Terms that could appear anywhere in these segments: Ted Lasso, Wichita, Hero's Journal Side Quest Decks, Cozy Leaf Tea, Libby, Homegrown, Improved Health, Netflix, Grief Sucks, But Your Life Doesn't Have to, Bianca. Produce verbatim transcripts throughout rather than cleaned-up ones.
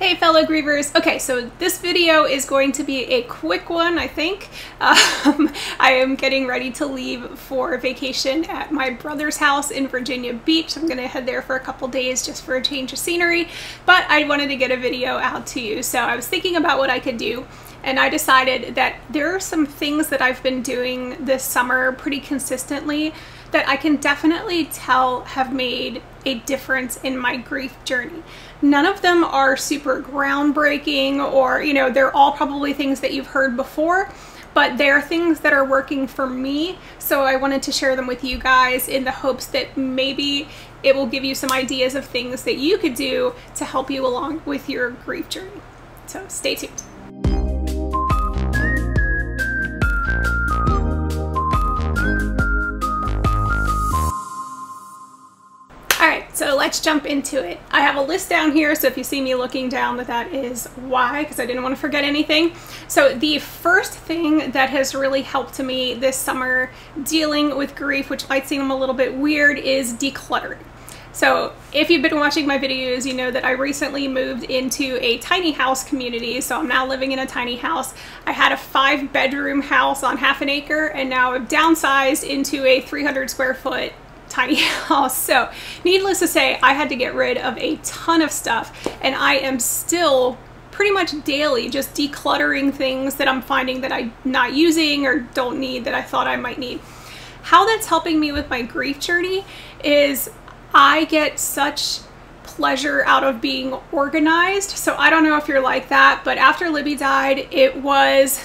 Hey fellow grievers. Okay, so this video is going to be a quick one, I think. Um, I am getting ready to leave for vacation at my brother's house in Virginia Beach. I'm gonna head there for a couple days just for a change of scenery, but I wanted to get a video out to you. So I was thinking about what I could do, and I decided that there are some things that I've been doing this summer pretty consistently that I can definitely tell have made a difference in my grief journey. None of them are super groundbreaking, or, you know, they're all probably things that you've heard before, but they're things that are working for me. So I wanted to share them with you guys in the hopes that maybe it will give you some ideas of things that you could do to help you along with your grief journey. So stay tuned. So let's jump into it. I have a list down here, so if you see me looking down, that that is why, because I didn't want to forget anything. So the first thing that has really helped me this summer dealing with grief, which might seem a little bit weird, is decluttering. So if you've been watching my videos, you know that I recently moved into a tiny house community. So I'm now living in a tiny house. I had a five bedroom house on half an acre, and now I've downsized into a three hundred square foot tiny house. So needless to say, I had to get rid of a ton of stuff, and I am still pretty much daily just decluttering things that I'm finding that I'm not using or don't need that I thought I might need. How that's helping me with my grief journey is I get such pleasure out of being organized. So I don't know if you're like that, but after Libby died, it was,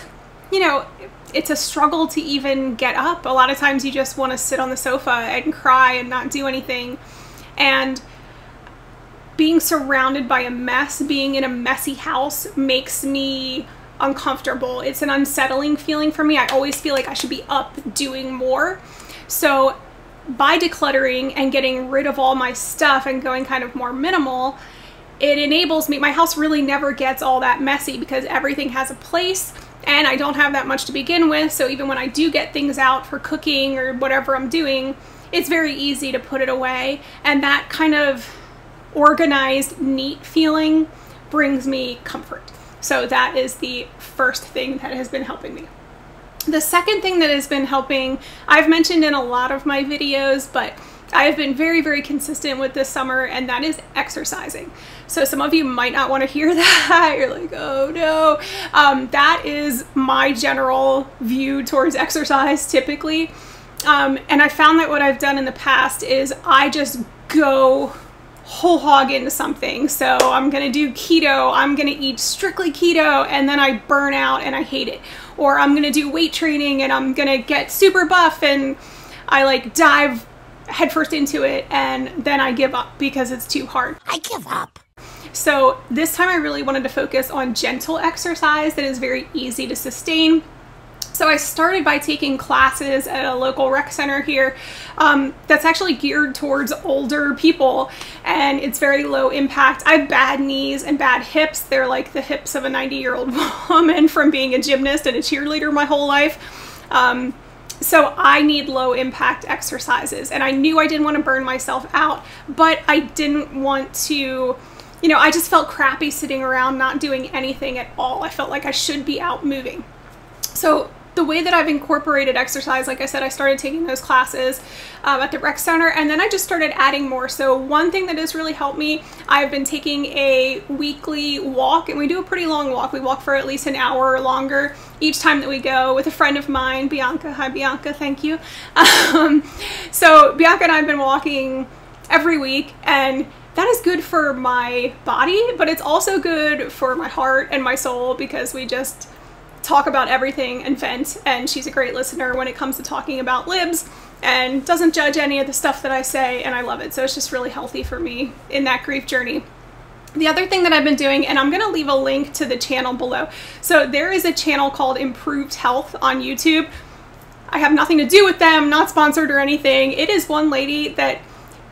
you know, it's a struggle to even get up. A lot of times you just want to sit on the sofa and cry and not do anything. And being surrounded by a mess, being in a messy house, makes me uncomfortable. It's an unsettling feeling for me. I always feel like I should be up doing more. So by decluttering and getting rid of all my stuff and going kind of more minimal, it enables me. My house really never gets all that messy because everything has a place. And I don't have that much to begin with, so even when I do get things out for cooking or whatever I'm doing, it's very easy to put it away. And that kind of organized, neat feeling brings me comfort. So that is the first thing that has been helping me. The second thing that has been helping, I've mentioned in a lot of my videos, but I have been very, very consistent with this summer, and that is exercising. So some of you might not want to hear that. You're like, oh no. Um, that is my general view towards exercise typically. Um, and I found that what I've done in the past is I just go whole hog into something. So I'm going to do keto. I'm going to eat strictly keto, and then I burn out and I hate it. Or I'm going to do weight training and I'm going to get super buff and I like dive headfirst into it, and then I give up because it's too hard. I give up. So this time I really wanted to focus on gentle exercise that is very easy to sustain. So I started by taking classes at a local rec center here um, that's actually geared towards older people, and it's very low impact. I have bad knees and bad hips. They're like the hips of a ninety year old woman from being a gymnast and a cheerleader my whole life. Um, So I need low impact exercises, and I knew I didn't want to burn myself out, but I didn't want to, you know, I just felt crappy sitting around not doing anything at all. I felt like I should be out moving. So the way that I've incorporated exercise, like I said, I started taking those classes um, at the rec center, and then I just started adding more. So one thing that has really helped me, I've been taking a weekly walk, and we do a pretty long walk. We walk for at least an hour or longer each time that we go with a friend of mine, Bianca. Hi, Bianca. Thank you. Um, so Bianca and I have been walking every week, and that is good for my body, but it's also good for my heart and my soul, because we just talk about everything and vent, and she's a great listener when it comes to talking about libs and doesn't judge any of the stuff that I say, and I love it. So it's just really healthy for me in that grief journey. The other thing that I've been doing, and I'm going to leave a link to the channel below. So there is a channel called Improved Health on YouTube. I have nothing to do with them, not sponsored or anything. It is one lady that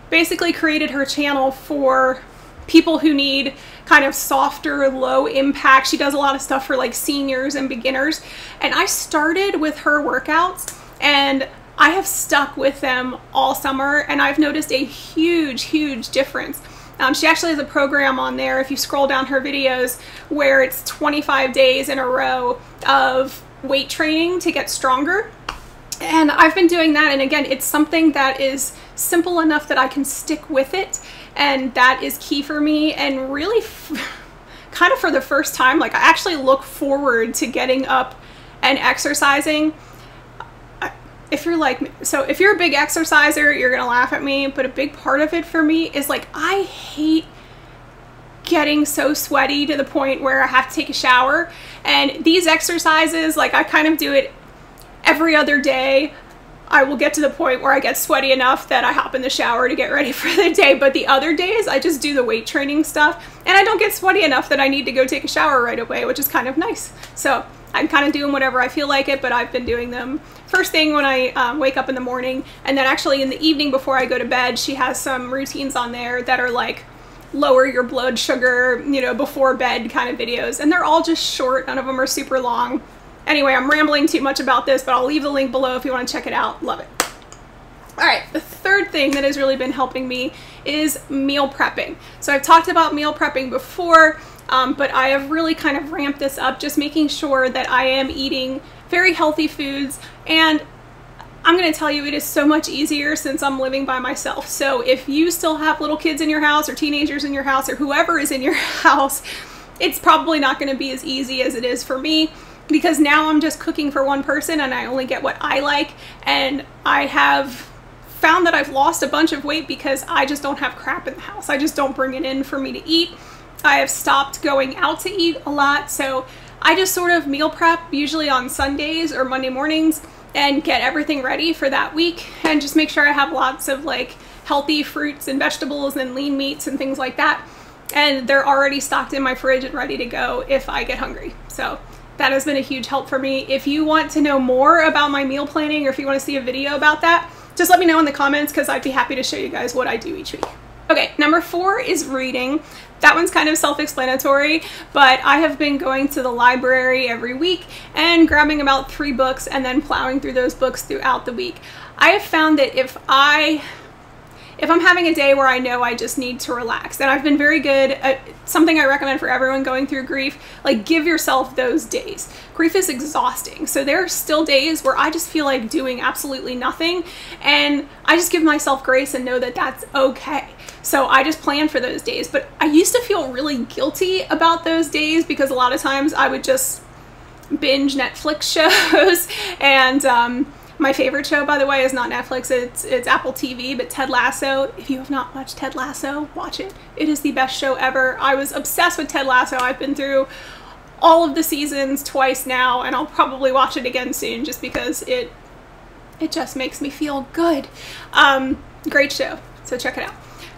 basically created her channel for people who need kind of softer, low impact. She does a lot of stuff for like seniors and beginners. And I started with her workouts, and I have stuck with them all summer, and I've noticed a huge, huge difference. Um, she actually has a program on there, if you scroll down her videos, where it's twenty-five days in a row of weight training to get stronger. And I've been doing that, and again, it's something that is simple enough that I can stick with it, and that is key for me. And really kind of for the first time, like, I actually look forward to getting up and exercising. If you're like, so if you're a big exerciser, you're gonna laugh at me, but a big part of it for me is, like, I hate getting so sweaty to the point where I have to take a shower. And these exercises, like, I kind of do it every other day. I will get to the point where I get sweaty enough that I hop in the shower to get ready for the day. But the other days, I just do the weight training stuff, and I don't get sweaty enough that I need to go take a shower right away, which is kind of nice. So I'm kind of doing whatever I feel like it, but I've been doing them first thing when I um, wake up in the morning, and then actually in the evening before I go to bed. She has some routines on there that are like lower your blood sugar, you know, before bed kind of videos, and they're all just short. None of them are super long. Anyway, I'm rambling too much about this, but I'll leave the link below if you want to check it out. Love it. All right, the third thing that has really been helping me is meal prepping. So I've talked about meal prepping before, um, but I have really kind of ramped this up, just making sure that I am eating very healthy foods. And I'm going to tell you, it is so much easier since I'm living by myself. So if you still have little kids in your house, or teenagers in your house, or whoever is in your house, it's probably not going to be as easy as it is for me, because now I'm just cooking for one person and I only get what I like. And I have found that I've lost a bunch of weight because I just don't have crap in the house. I just don't bring it in for me to eat. I have stopped going out to eat a lot, so I just sort of meal prep, usually on Sundays or Monday mornings, and get everything ready for that week, and just make sure I have lots of, like, healthy fruits and vegetables and lean meats and things like that, and they're already stocked in my fridge and ready to go if I get hungry. So that has been a huge help for me. If you want to know more about my meal planning, or if you want to see a video about that, just let me know in the comments, because I'd be happy to show you guys what I do each week. Okay, number four is reading. That one's kind of self-explanatory, but I have been going to the library every week and grabbing about three books and then plowing through those books throughout the week. I have found that if I, if I'm having a day where I know I just need to relax, and I've been very good at something I recommend for everyone going through grief, like, give yourself those days. Grief is exhausting. So there are still days where I just feel like doing absolutely nothing, and I just give myself grace and know that that's okay. So I just plan for those days. But I used to feel really guilty about those days, because a lot of times I would just binge Netflix shows. And um, my favorite show, by the way, is not Netflix, it's, it's Apple T V, but Ted Lasso. If you have not watched Ted Lasso, watch it. It is the best show ever. I was obsessed with Ted Lasso. I've been through all of the seasons twice now, and I'll probably watch it again soon, just because it, it just makes me feel good. Um, great show, so check it out.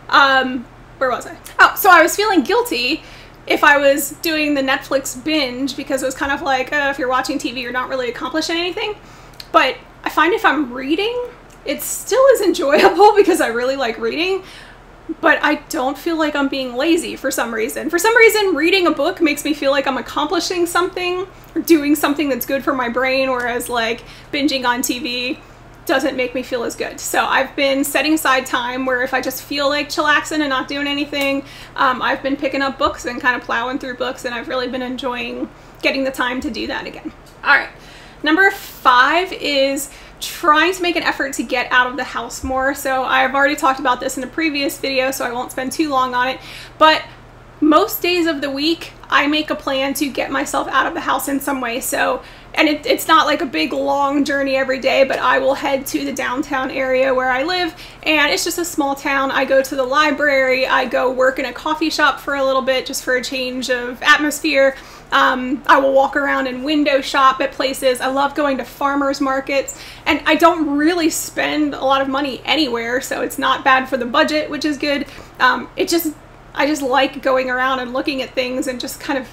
Um, where was I? Oh, so I was feeling guilty if I was doing the Netflix binge, because it was kind of like, uh, if you're watching T V, you're not really accomplishing anything. But I find if I'm reading, it still is enjoyable, because I really like reading, but I don't feel like I'm being lazy for some reason. For some reason, reading a book makes me feel like I'm accomplishing something, or doing something that's good for my brain, whereas, like, binging on T V doesn't make me feel as good. So I've been setting aside time where if I just feel like chillaxing and not doing anything, um, I've been picking up books and kind of plowing through books, and I've really been enjoying getting the time to do that again. All right, number five is trying to make an effort to get out of the house more. So I've already talked about this in a previous video, so I won't spend too long on it, but most days of the week, I make a plan to get myself out of the house in some way. So, and it, it's not like a big long journey every day, but I will head to the downtown area where I live, and it's just a small town. I go to the library, I go work in a coffee shop for a little bit, just for a change of atmosphere. Um, I will walk around and window shop at places. I love going to farmers markets, and I don't really spend a lot of money anywhere, so it's not bad for the budget, which is good. Um, it just, I just like going around and looking at things and just kind of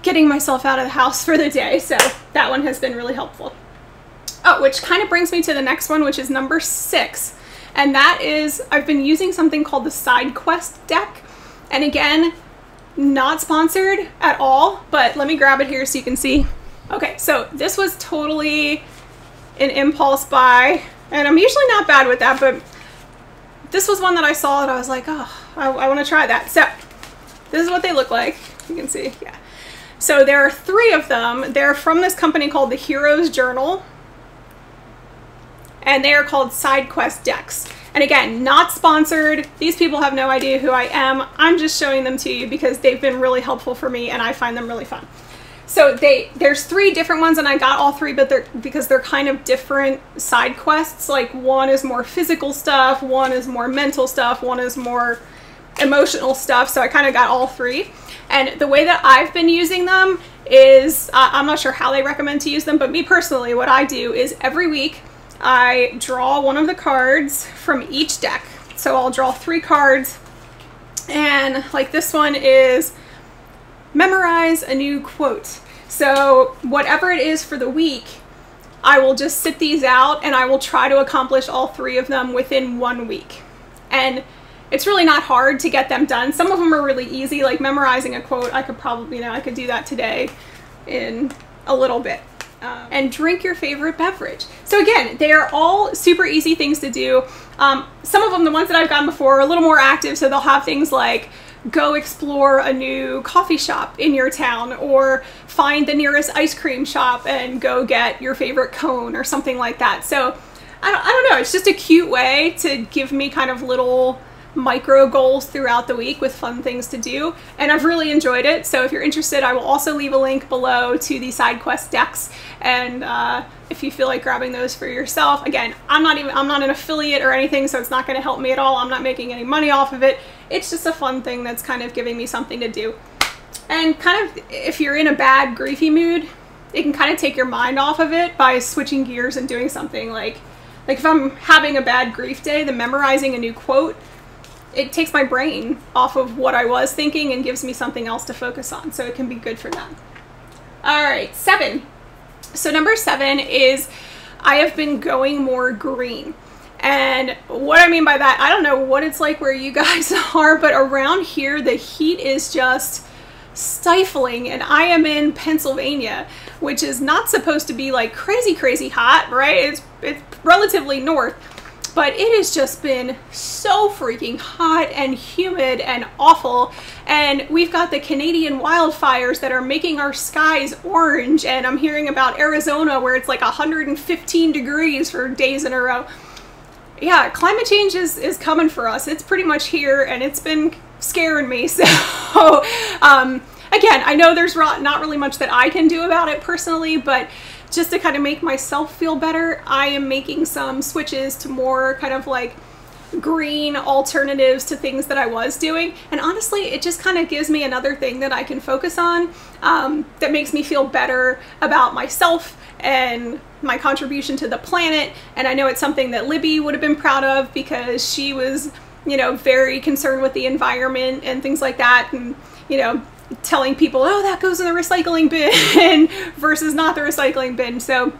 getting myself out of the house for the day. So that one has been really helpful. Oh, which kind of brings me to the next one, which is number six. And that is, I've been using something called the Side Quest Deck. And again, not sponsored at all, but let me grab it here so you can see. Okay, so this was totally an impulse buy, and I'm usually not bad with that, but this was one that I saw and I was like, oh, I, I want to try that. So this is what they look like. You can see, yeah. So there are three of them. They're from this company called the Hero's Journal, and they are called Side Quest Decks. And again, not sponsored. These people have no idea who I am. I'm just showing them to you because they've been really helpful for me and I find them really fun. So they, there's three different ones, and I got all three, but they're, because they're kind of different side quests. Like one is more physical stuff, one is more mental stuff, one is more emotional stuff. So I kind of got all three. And the way that I've been using them is, uh, I'm not sure how they recommend to use them, but me personally, what I do is every week I draw one of the cards from each deck. So I'll draw three cards, and like this one is memorize a new quote. So whatever it is for the week, I will just sit these out and I will try to accomplish all three of them within one week. And it's really not hard to get them done. Some of them are really easy, like memorizing a quote. I could probably, you know, I could do that today in a little bit. Um, and drink your favorite beverage. So again, they are all super easy things to do. Um, some of them, the ones that I've gotten before, are a little more active, so they'll have things like go explore a new coffee shop in your town, or find the nearest ice cream shop and go get your favorite cone or something like that. So I don't, I don't know, it's just a cute way to give me kind of little micro goals throughout the week with fun things to do, and I've really enjoyed it. So if you're interested, I will also leave a link below to the Side Quest Decks, and uh, if you feel like grabbing those for yourself. Again, I'm not even I'm not an affiliate or anything, so it's not going to help me at all. I'm not making any money off of it. It's just a fun thing that's kind of giving me something to do, and kind of, if you're in a bad griefy mood, it can kind of take your mind off of it by switching gears and doing something like like if I'm having a bad grief day, the memorizing a new quote, it takes my brain off of what I was thinking and gives me something else to focus on. So it can be good for that. All right, seven. So number seven is, I have been going more green. And what I mean by that, I don't know what it's like where you guys are, but around here, the heat is just stifling, and I am in Pennsylvania, which is not supposed to be like crazy, crazy hot, right? It's, it's relatively north. But it has just been so freaking hot and humid and awful, and we've got the Canadian wildfires that are making our skies orange, and I'm hearing about Arizona where it's like one hundred fifteen degrees for days in a row. Yeah, climate change is, is coming for us. It's pretty much here, and it's been scaring me. So um, again, I know there's not really much that I can do about it personally, but just to kind of make myself feel better, I am making some switches to more kind of like green alternatives to things that I was doing. And honestly, it just kind of gives me another thing that I can focus on, um, that makes me feel better about myself and my contribution to the planet. And I know it's something that Libby would have been proud of, because she was, you know, very concerned with the environment and things like that. And, you know, telling people, oh, that goes in the recycling bin versus not the recycling bin. So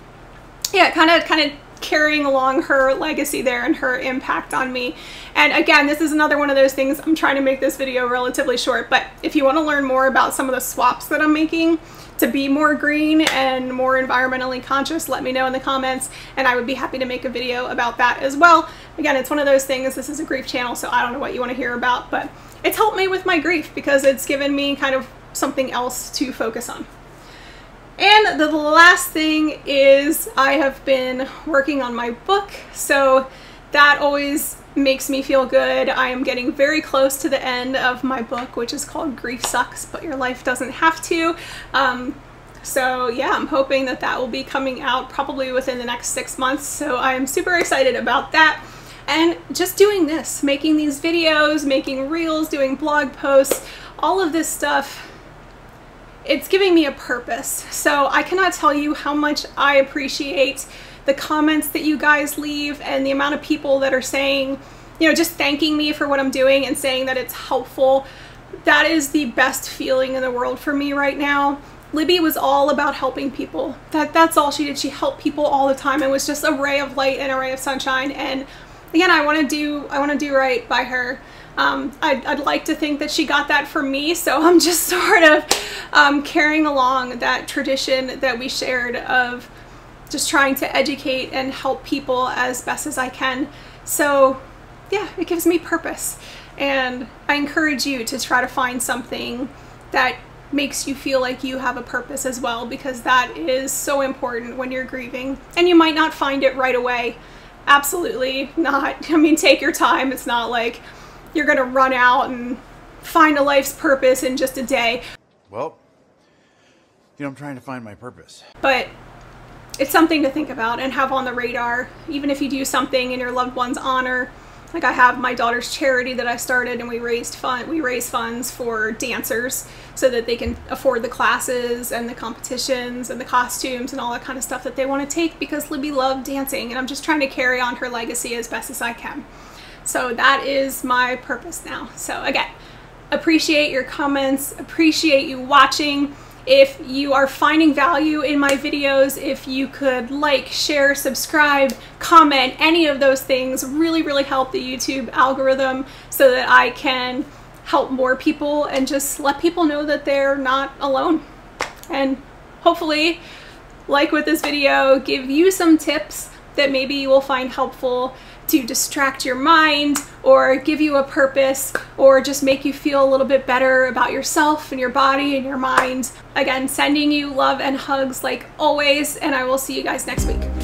yeah, kind of kind of carrying along her legacy there and her impact on me. And again, this is another one of those things. I'm trying to make this video relatively short, but if you want to learn more about some of the swaps that I'm making to be more green and more environmentally conscious, let me know in the comments, and I would be happy to make a video about that as well. Again, it's one of those things. This is a grief channel, so I don't know what you want to hear about, but it's helped me with my grief because it's given me kind of something else to focus on. And the last thing is, I have been working on my book, so that always makes me feel good. I am getting very close to the end of my book, which is called Grief Sucks, But Your Life Doesn't Have to. Um, so yeah, I'm hoping that that will be coming out probably within the next six months, so I am super excited about that. And just doing this, making these videos, making reels, doing blog posts, all of this stuff, it's giving me a purpose. So I cannot tell you how much I appreciate the comments that you guys leave and the amount of people that are saying, you know, just thanking me for what I'm doing and saying that it's helpful. That is the best feeling in the world for me right now. Libby was all about helping people. That, that's all she did. She helped people all the time and was just a ray of light and a ray of sunshine. And again, I want to do I want to do right by her. Um, I'd, I'd like to think that she got that from me, so I'm just sort of um, carrying along that tradition that we shared of just trying to educate and help people as best as I can. So yeah, it gives me purpose. And I encourage you to try to find something that makes you feel like you have a purpose as well, because that is so important when you're grieving. And you might not find it right away. Absolutely not. I mean, take your time. It's not like you're gonna run out and find a life's purpose in just a day. Well, you know, I'm trying to find my purpose. But it's something to think about and have on the radar, even if you do something in your loved one's honor. Like, I have my daughter's charity that I started, and we raised fund we raise funds for dancers so that they can afford the classes and the competitions and the costumes and all that kind of stuff that they want to take, because Libby loved dancing, and I'm just trying to carry on her legacy as best as I can. So that is my purpose now. So again, appreciate your comments, appreciate you watching. If you are finding value in my videos, if you could like, share, subscribe, comment, any of those things really, really help the YouTube algorithm so that I can help more people and just let people know that they're not alone. And hopefully, like with this video, give you some tips that maybe you will find helpful to distract your mind or give you a purpose or just make you feel a little bit better about yourself and your body and your mind. Again, sending you love and hugs like always, and I will see you guys next week.